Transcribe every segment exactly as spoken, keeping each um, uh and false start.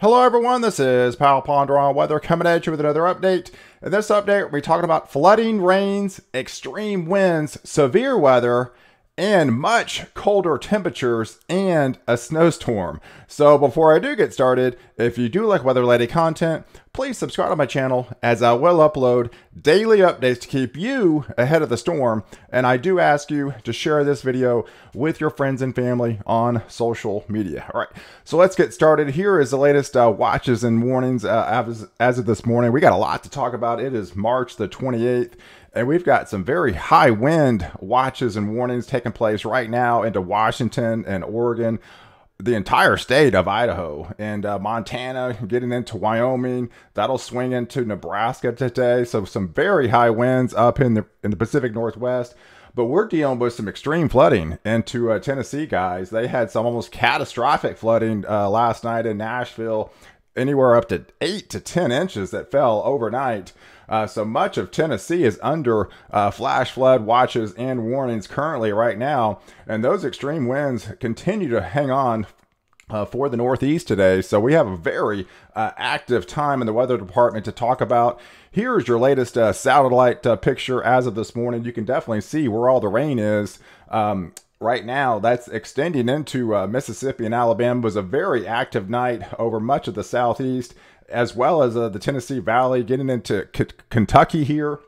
Hello everyone, this is Pal Ponder on Weather coming at you with another update. In this update, we're talking about flooding, rains, extreme winds, severe weather, and much colder temperatures and a snowstorm. So before I do get started, if you do like weather-related content, please subscribe to my channel as I will upload daily updates to keep you ahead of the storm. And I do ask you to share this video with your friends and family on social media. All right, so let's get started. Here is the latest uh, watches and warnings uh, as, as of this morning. We got a lot to talk about. It is March the twenty-eighth. And we've got some very high wind watches and warnings taking place right now into Washington and Oregon, the entire state of Idaho and uh, Montana, getting into Wyoming. That'll swing into Nebraska today. So some very high winds up in the, in the Pacific Northwest. But we're dealing with some extreme flooding into uh, Tennessee, guys. They had some almost catastrophic flooding uh, last night in Nashville, anywhere up to eight to ten inches that fell overnight. Uh, so much of Tennessee is under uh, flash flood watches and warnings currently right now. And those extreme winds continue to hang on uh, for the Northeast today. So we have a very uh, active time in the weather department to talk about. Here's your latest uh, satellite uh, picture as of this morning. You can definitely see where all the rain is. Um, Right now, that's extending into uh, Mississippi and Alabama. It was a very active night over much of the Southeast, as well as uh, the Tennessee Valley, getting into K Kentucky here.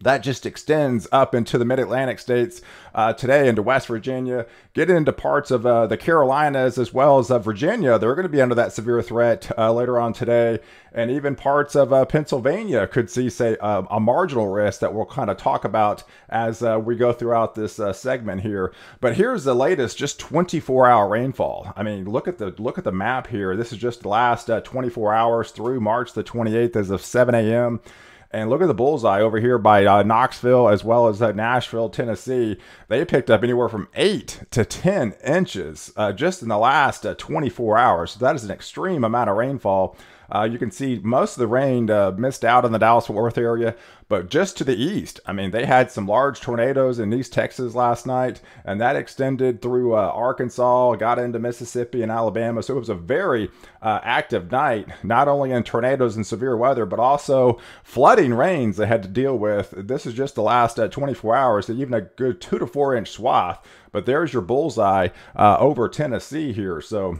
That just extends up into the mid-Atlantic states uh, today, into West Virginia, getting into parts of uh, the Carolinas as well as uh, Virginia. They're going to be under that severe threat uh, later on today. And even parts of uh, Pennsylvania could see, say, uh, a marginal risk that we'll kind of talk about as uh, we go throughout this uh, segment here. But here's the latest, just twenty-four hour rainfall. I mean, look at the look at the map here. This is just the last uh, twenty-four hours through March the twenty-eighth as of seven A M And look at the bullseye over here by uh, Knoxville as well as uh, Nashville, Tennessee. They picked up anywhere from eight to ten inches uh, just in the last uh, twenty-four hours. So that is an extreme amount of rainfall. Uh, you can see most of the rain uh, missed out in the Dallas-Fort Worth area, but just to the east, I mean, they had some large tornadoes in East Texas last night, and that extended through uh, Arkansas, got into Mississippi and Alabama. So it was a very uh, active night, not only in tornadoes and severe weather, but also flooding rains they had to deal with. This is just the last uh, twenty-four hours, so even a good two to four inch swath, but there's your bullseye uh, over Tennessee here. So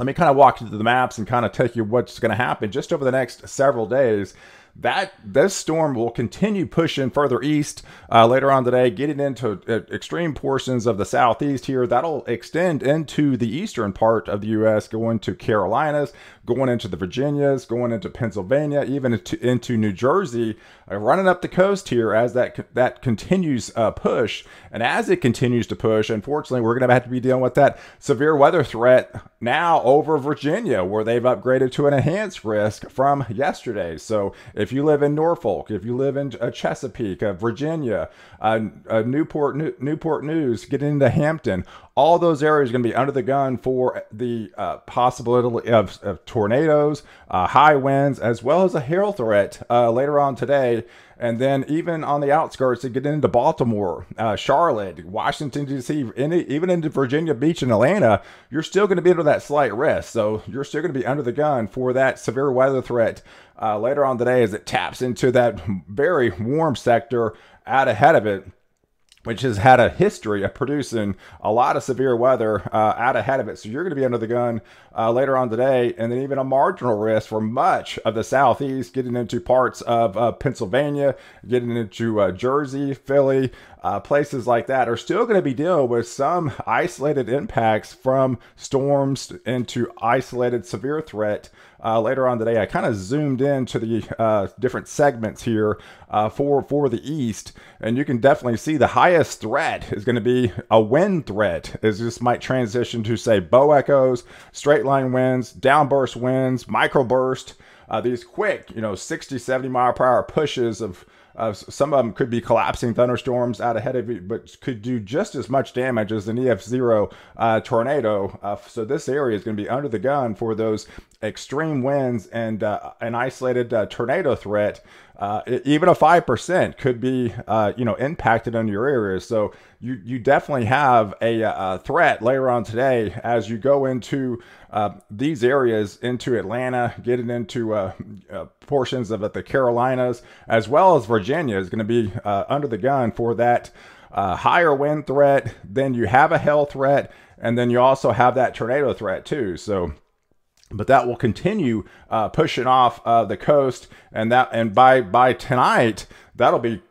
let me kind of walk you through the maps and kind of take you what's going to happen just over the next several days. That this storm will continue pushing further east uh, later on today, getting into uh, extreme portions of the Southeast here. That'll extend into the eastern part of the U S, going to Carolinas, going into the Virginias, going into Pennsylvania, even into, into New Jersey, uh, running up the coast here as that that continues uh, push. And as it continues to push, unfortunately, we're going to have to be dealing with that severe weather threat now over Virginia, where they've upgraded to an enhanced risk from yesterday. So if If you live in Norfolk, if you live in uh, Chesapeake, uh, Virginia, uh, uh, Newport, New Newport News, get into Hampton, all those areas are going to be under the gun for the uh, possibility of, of tornadoes, uh, high winds, as well as a hail threat uh, later on today. And then even on the outskirts, to get into Baltimore, uh, Charlotte, Washington, D C, any, even into Virginia Beach and Atlanta, you're still going to be under that slight risk. So you're still going to be under the gun for that severe weather threat uh, later on today as it taps into that very warm sector out ahead of it, which has had a history of producing a lot of severe weather uh, out ahead of it. So you're going to be under the gun uh, later on today. And then even a marginal risk for much of the Southeast, getting into parts of uh, Pennsylvania, getting into uh, Jersey, Philly, uh, places like that are still going to be dealing with some isolated impacts from storms into isolated severe threat uh, later on today. I kind of zoomed into the uh, different segments here uh, for, for the East, and you can definitely see the highest threat is going to be a wind threat, as this might transition to, say, bow echoes, straight line winds, downburst winds, microburst, uh, these quick, you know, sixty, seventy mile per hour pushes of, of some of them could be collapsing thunderstorms out ahead of you, but could do just as much damage as an E F zero uh, tornado. Uh, so this area is going to be under the gun for those extreme winds and uh, an isolated uh, tornado threat. Uh, even a five percent could be, uh, you know, impacted on your areas. So you you definitely have a, a threat later on today as you go into uh, these areas, into Atlanta, getting into uh, uh, portions of the Carolinas, as well as Virginia is going to be uh, under the gun for that uh, higher wind threat. Then you have a hail threat, and then you also have that tornado threat too. So. But that will continue uh, pushing off uh, the coast, and that and by by tonight that'll be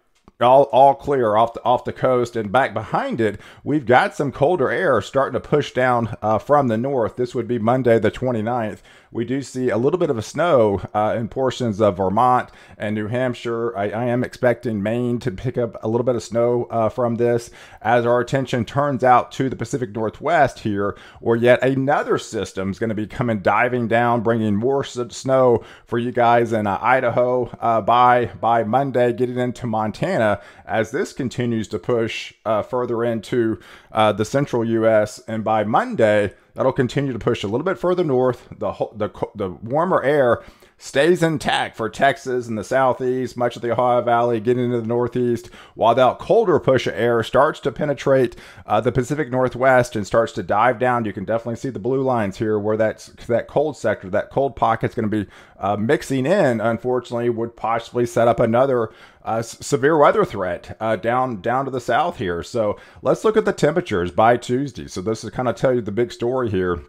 all all clear off the off the coast, and back behind it we've got some colder air starting to push down uh, from the north. This would be Monday the twenty-ninth. We do see a little bit of a snow uh, in portions of Vermont and New Hampshire. I, I am expecting Maine to pick up a little bit of snow uh, from this as our attention turns out to the Pacific Northwest here, or yet another system is going to be coming diving down, bringing more snow for you guys in uh, Idaho uh, by, by Monday, getting into Montana as this continues to push uh, further into uh, the central U S And by Monday, that'll continue to push a little bit further north. The, the, the warmer air stays intact for Texas and the Southeast, much of the Ohio Valley, getting into the Northeast, while that colder push of air starts to penetrate uh, the Pacific Northwest and starts to dive down. You can definitely see the blue lines here where that's, that cold sector, that cold pocket's going to be uh, mixing in, unfortunately, would possibly set up another Uh, severe weather threat uh, down down to the south here. So let's look at the temperatures by Tuesday. So this is kind of tell you the big story here.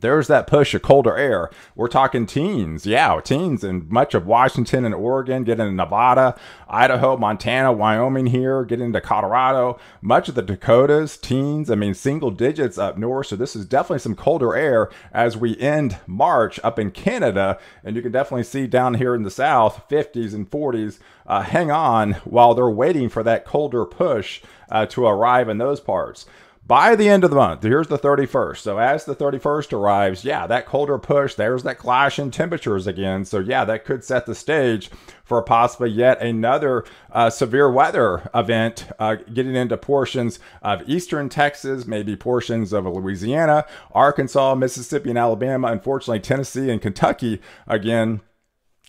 There's that push of colder air. We're talking teens. Yeah, teens in much of Washington and Oregon, getting into Nevada, Idaho, Montana, Wyoming here, getting into Colorado, much of the Dakotas, teens, I mean, single digits up north. So this is definitely some colder air as we end March up in Canada. And you can definitely see down here in the south, fifties and forties, uh, hang on while they're waiting for that colder push uh, to arrive in those parts. By the end of the month, here's the thirty-first. So as the thirty-first arrives, yeah, that colder push, there's that clash in temperatures again. So yeah, that could set the stage for possibly yet another uh, severe weather event, uh, getting into portions of eastern Texas, maybe portions of Louisiana, Arkansas, Mississippi, and Alabama, unfortunately, Tennessee and Kentucky again.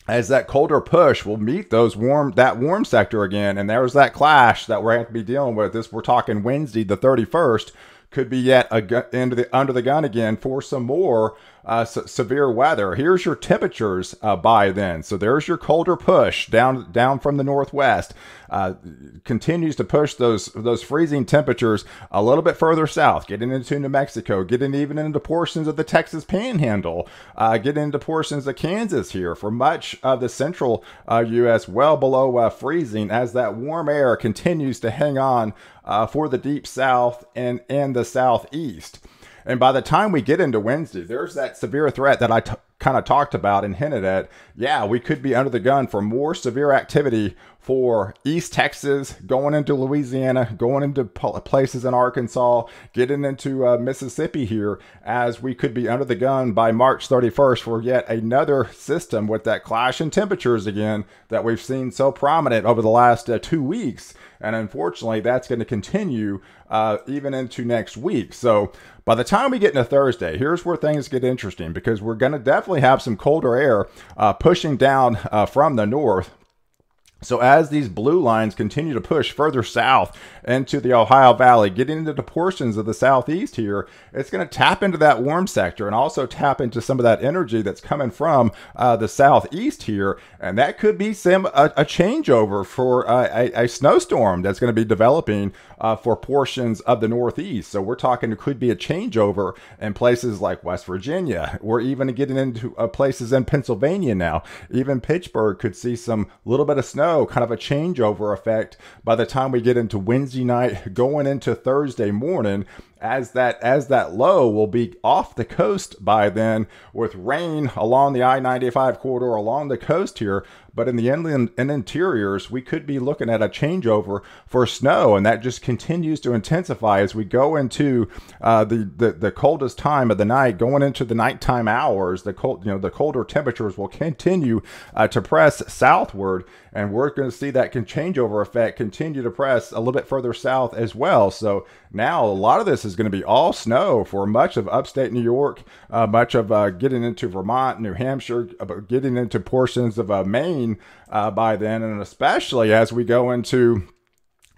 As that colder push will meet those warm that warm sector again, and there's that clash that we're going to be dealing with. This we're talking Wednesday, the thirty-first, could be yet a, under the under the gun again for some more uh, severe weather. Here's your temperatures uh, by then. So there's your colder push down down from the northwest. Uh, continues to push those those freezing temperatures a little bit further south, getting into New Mexico, getting even into portions of the Texas Panhandle, uh, getting into portions of Kansas here for much of the central uh, U S well below uh, freezing as that warm air continues to hang on uh, for the deep south and, and the southeast. And by the time we get into Wednesday, there's that severe threat that I kind of talked about and hinted at. Yeah, we could be under the gun for more severe activity for East Texas, going into Louisiana, going into places in Arkansas, getting into uh, Mississippi here, as we could be under the gun by March thirty-first for yet another system with that clash in temperatures again that we've seen so prominent over the last uh, two weeks. And unfortunately, that's going to continue uh, even into next week. So by the time we get into Thursday, here's where things get interesting, because we're going to definitely have some colder air uh, pushing down uh, from the north. So as these blue lines continue to push further south into the Ohio Valley, getting into the portions of the southeast here, it's going to tap into that warm sector and also tap into some of that energy that's coming from uh, the southeast here. And that could be some a, a changeover for uh, a, a snowstorm that's going to be developing uh, for portions of the northeast. So we're talking it could be a changeover in places like West Virginia. We're even getting into uh, places in Pennsylvania now. Even Pittsburgh could see some little bit of snow, kind of a changeover effect by the time we get into Wednesday night, going into Thursday morning, as that as that low will be off the coast by then, with rain along the I ninety-five corridor along the coast here. But in the inland and interiors, we could be looking at a changeover for snow, and that just continues to intensify as we go into uh, the, the the coldest time of the night, going into the nighttime hours. The cold, you know, the colder temperatures will continue uh, to press southward, and we're going to see that can changeover effect continue to press a little bit further south as well. So now a lot of this is going to be all snow for much of upstate New York, uh, much of uh, getting into Vermont, New Hampshire, uh, getting into portions of uh, Maine. Uh, by then, and especially as we go into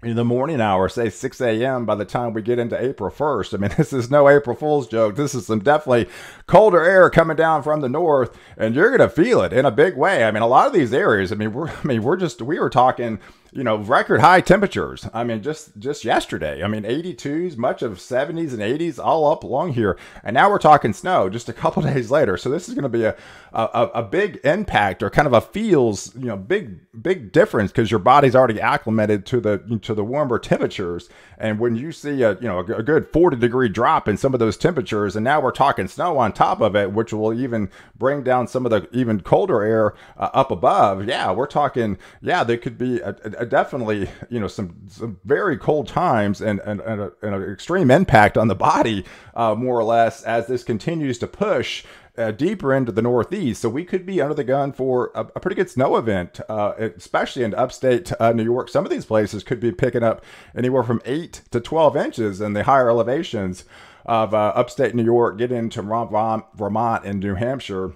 in the morning hour, say six a m by the time we get into April first. I mean, this is no April Fool's joke. This is some definitely colder air coming down from the north, and you're going to feel it in a big way. I mean, a lot of these areas, I mean, we're, I mean, we're just, we were talking, you know, record high temperatures. I mean, just, just yesterday, I mean, eighty-twos, much of seventies and eighties all up along here. And now we're talking snow just a couple days later. So this is going to be a, a, a big impact, or kind of a feels, you know, big, big difference, because your body's already acclimated to the, to the warmer temperatures. And when you see a, you know, a, a good forty degree drop in some of those temperatures, and now we're talking snow on top of it, which will even bring down some of the even colder air uh, up above. Yeah, we're talking, yeah, there could be a, a definitely, you know, some, some very cold times and, and, and, a, and an extreme impact on the body, uh, more or less, as this continues to push Uh, deeper into the Northeast. So we could be under the gun for a, a pretty good snow event, uh, especially in upstate uh, New York. Some of these places could be picking up anywhere from eight to twelve inches in the higher elevations of uh, upstate New York, get into Vermont and New Hampshire,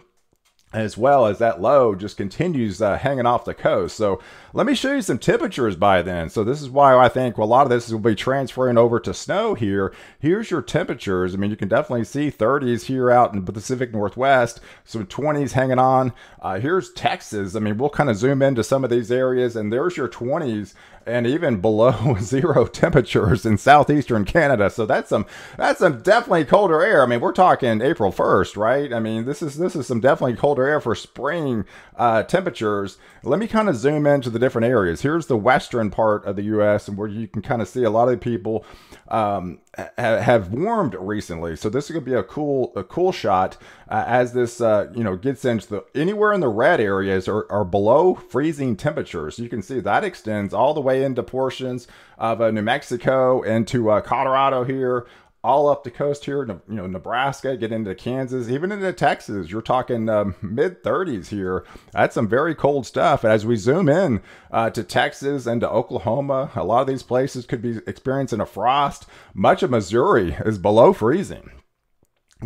as well as that low just continues uh, hanging off the coast. So let me show you some temperatures by then. So this is why I think a lot of this will be transferring over to snow here. Here's your temperatures. I mean, you can definitely see thirties here out in the Pacific Northwest, some twenties hanging on. Uh, here's Texas. I mean, we'll kind of zoom into some of these areas, and there's your twenties and even below zero temperatures in southeastern Canada. So that's some, that's some definitely colder air. I mean, we're talking April first, right? I mean, this is, this is some definitely colder air for spring uh, temperatures. Let me kind of zoom into the different areas. Here's the western part of the U S, and where you can kind of see a lot of the people um, ha have warmed recently. So this is going to be a cool, a cool shot uh, as this uh, you know, gets into the, anywhere in the red areas are, are below freezing temperatures. So you can see that extends all the way into portions of uh, New Mexico, into uh, Colorado here, all up the coast here, you know, Nebraska, get into Kansas, even into Texas. You're talking um, mid thirties here. That's some very cold stuff. As we zoom in uh, to Texas and to Oklahoma, a lot of these places could be experiencing a frost. Much of Missouri is below freezing.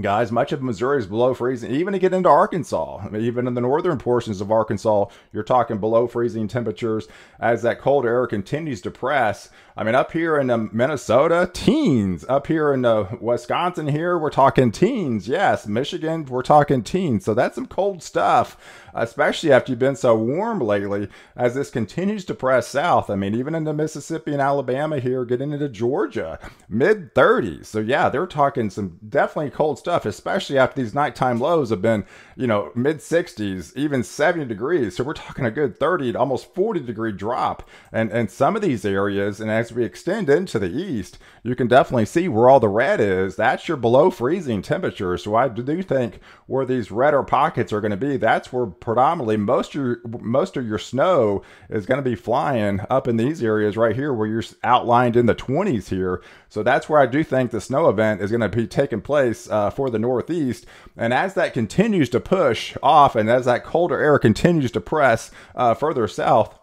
Guys, much of Missouri is below freezing. Even to get into Arkansas, I mean, even in the northern portions of Arkansas, you're talking below freezing temperatures as that cold air continues to press. I mean, up here in um, Minnesota, teens. Up here in uh, Wisconsin here, we're talking teens. Yes, Michigan, we're talking teens. So that's some cold stuff, especially after you've been so warm lately, as this continues to press south. I mean, even into Mississippi and Alabama here, getting into Georgia, mid thirties. So yeah, they're talking some definitely cold stuff. Stuff, especially after these nighttime lows have been, you know, mid sixties, even seventy degrees. So we're talking a good thirty to almost forty degree drop. And, and some of these areas, and as we extend into the east, you can definitely see where all the red is. That's your below freezing temperature. So I do think where these redder pockets are going to be, that's where predominantly most of your, most of your snow is going to be flying up in these areas right here where you're outlined in the twenties here. So that's where I do think the snow event is going to be taking place uh, for the Northeast. And as that continues to push off, and as that colder air continues to press uh, further south,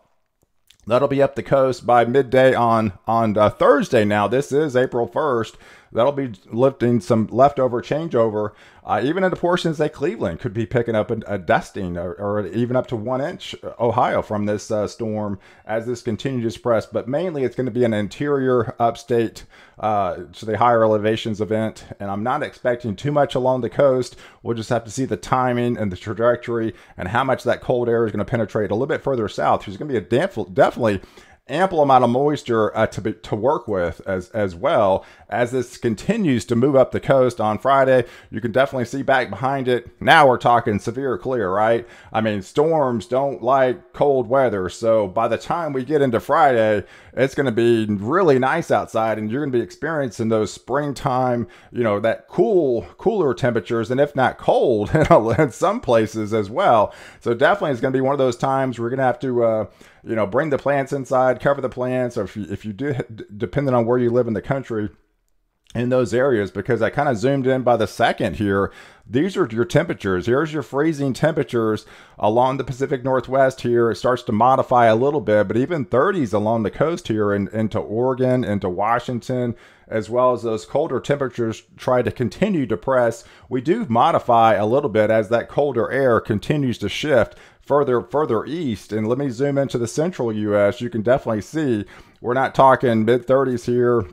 that'll be up the coast by midday on, on uh, Thursday. Now, this is April first. That'll be lifting some leftover changeover. Uh, even into portions like Cleveland could be picking up a, a dusting, or, or even up to one inch Ohio from this uh, storm as this continues to press. But mainly it's going to be an interior upstate uh, to the higher elevations event. And I'm not expecting too much along the coast. We'll just have to see the timing and the trajectory and how much that cold air is going to penetrate a little bit further south. There's going to be a damp, definitely ample amount of moisture uh, to be, to work with as as well as this continues to move up the coast on Friday. You can definitely see back behind it. Now we're talking severe clear, right? I mean, storms don't like cold weather. So by the time we get into Friday, it's going to be really nice outside, and you're going to be experiencing those springtime, you know, that cool, cooler temperatures, and if not cold, in some places as well. So definitely, it's going to be one of those times we're going to have to, uh, you know, bring the plants inside. Cover the plants, or if you, if you do, depending on where you live in the country, in those areas, because I kind of zoomed in by the second here. These are your temperatures. Here's your freezing temperatures along the Pacific Northwest here. It starts to modify a little bit, but even thirties along the coast here and into Oregon, into Washington, as well as those colder temperatures try to continue to press. We do modify a little bit as that colder air continues to shift further, further east. And let me zoom into the central U S. You can definitely see we're not talking mid thirties here.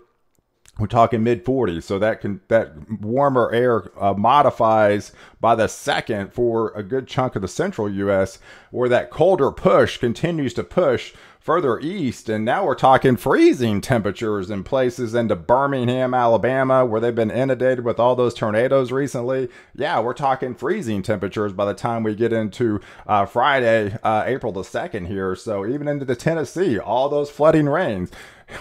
We're talking mid forties, so that can that warmer air uh, modifies by the second for a good chunk of the central U S, where that colder push continues to push further east. And now we're talking freezing temperatures in places into Birmingham, Alabama, where they've been inundated with all those tornadoes recently. Yeah, we're talking freezing temperatures by the time we get into uh, Friday, uh, April the second here. So even into the Tennessee, all those flooding rains.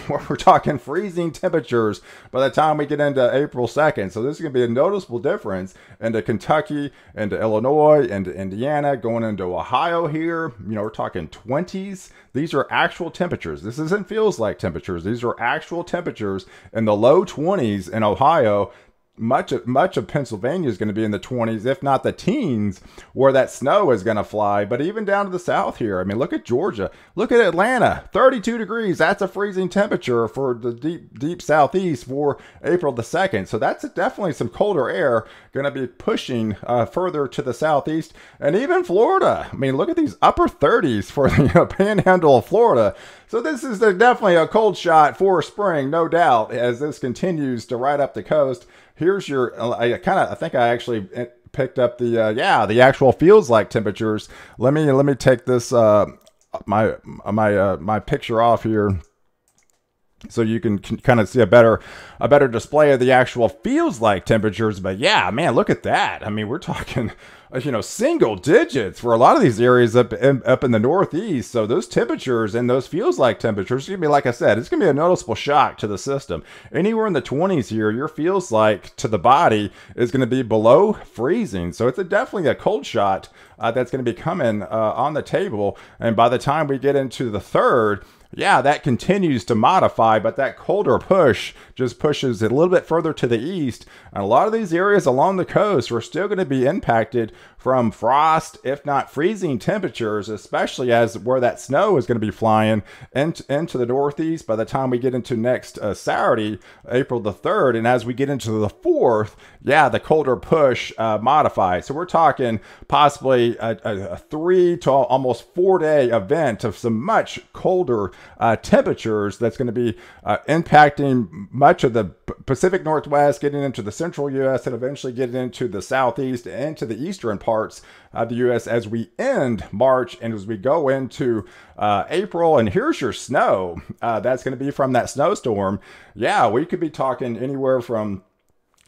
We're talking freezing temperatures by the time we get into April second. So this is going to be a noticeable difference into Kentucky, into Illinois, into Indiana, going into Ohio here. You know, we're talking twenties. These are actual temperatures. This isn't feels like temperatures. These are actual temperatures in the low twenties in Ohio. Much of, much of Pennsylvania is going to be in the twenties, if not the teens, where that snow is going to fly. But even down to the south here, I mean, look at Georgia. Look at Atlanta, thirty-two degrees. That's a freezing temperature for the deep, deep southeast for April the second. So that's definitely some colder air going to be pushing uh, further to the southeast. And even Florida. I mean, look at these upper thirties for the you know, panhandle of Florida. So this is definitely a cold shot for spring, no doubt, as this continues to ride up the coast. Here's your, I kind of, I think I actually picked up the, uh, yeah, the actual feels like temperatures. Let me, let me take this, uh, my, my, uh, my picture off here, so you can kind of see a better, a better display of the actual feels like temperatures. But yeah, man, look at that. I mean, we're talking, you know, single digits for a lot of these areas up in, up in the Northeast. So those temperatures and those feels like temperatures, gonna be, like I said, it's gonna be a noticeable shock to the system. Anywhere in the twenties here, your feels like to the body is gonna be below freezing. So it's a, definitely a cold shot uh, that's gonna be coming uh, on the table. And by the time we get into the third, yeah, that continues to modify, but that colder push just pushes it a little bit further to the east. And a lot of these areas along the coast are still going to be impacted from frost, if not freezing temperatures, especially as where that snow is going to be flying into, into the Northeast by the time we get into next uh, Saturday, April the third. And as we get into the fourth, yeah, the colder push uh, modifies. So we're talking possibly a, a, a three to almost four day event of some much colder Uh, temperatures that's going to be uh, impacting much of the Pacific Northwest, getting into the central U S, and eventually getting into the southeast and to the eastern parts of the U S as we end March and as we go into uh, April. And here's your snow. Uh, that's going to be from that snowstorm. Yeah, we could be talking anywhere from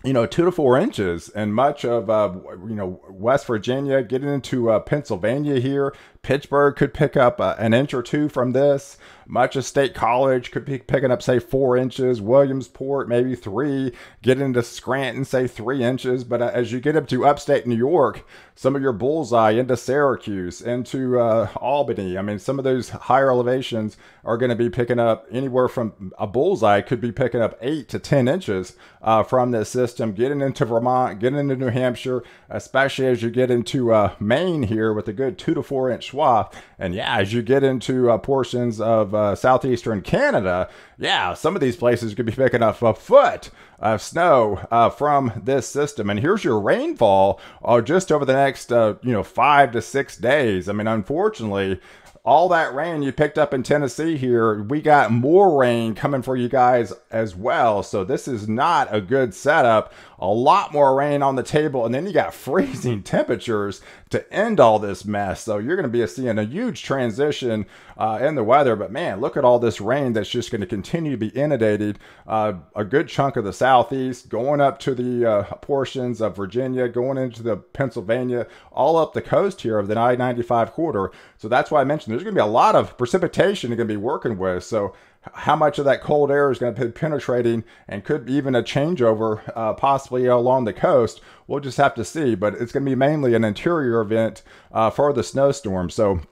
you know, two to four inches and much of, uh, you know, West Virginia, getting into uh, Pennsylvania here. Pittsburgh could pick up uh, an inch or two from this. Much of State College could be picking up, say, four inches. Williamsport, maybe three. Get into Scranton, say, three inches. But uh, as you get up to upstate New York, some of your bullseye into Syracuse, into uh, Albany. I mean, some of those higher elevations are going to be picking up anywhere from a bullseye could be picking up eight to ten inches uh, from this system. Getting into Vermont, getting into New Hampshire, especially as you get into uh, Maine here with a good two to four inch swath. And yeah, as you get into uh, portions of uh, southeastern Canada, yeah, some of these places could be picking up a foot of snow uh, from this system. And here's your rainfall uh, just over the next, uh, you know, five to six days. I mean, unfortunately, all that rain you picked up in Tennessee here, we got more rain coming for you guys as well. So this is not a good setup. A lot more rain on the table, and then you got freezing temperatures to end all this mess. So you're going to be seeing a huge transition uh, in the weather. But man, look at all this rain that's just going to continue to be inundated. Uh, a good chunk of the southeast, going up to the uh, portions of Virginia, going into the Pennsylvania, all up the coast here of the I ninety-five corridor. So that's why I mentioned there's going to be a lot of precipitation you're going to be working with. So how much of that cold air is going to be penetrating and could be even a changeover uh, possibly along the coast. We'll just have to see, but it's going to be mainly an interior event uh, for the snowstorm. So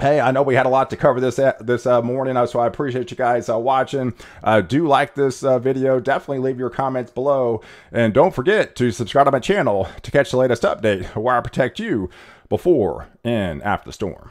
Hey, I know we had a lot to cover this uh, this uh, morning, so I appreciate you guys uh, watching. Uh, do like this uh, video. Definitely leave your comments below. And don't forget to subscribe to my channel to catch the latest update where I protect you before and after the storm.